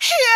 Here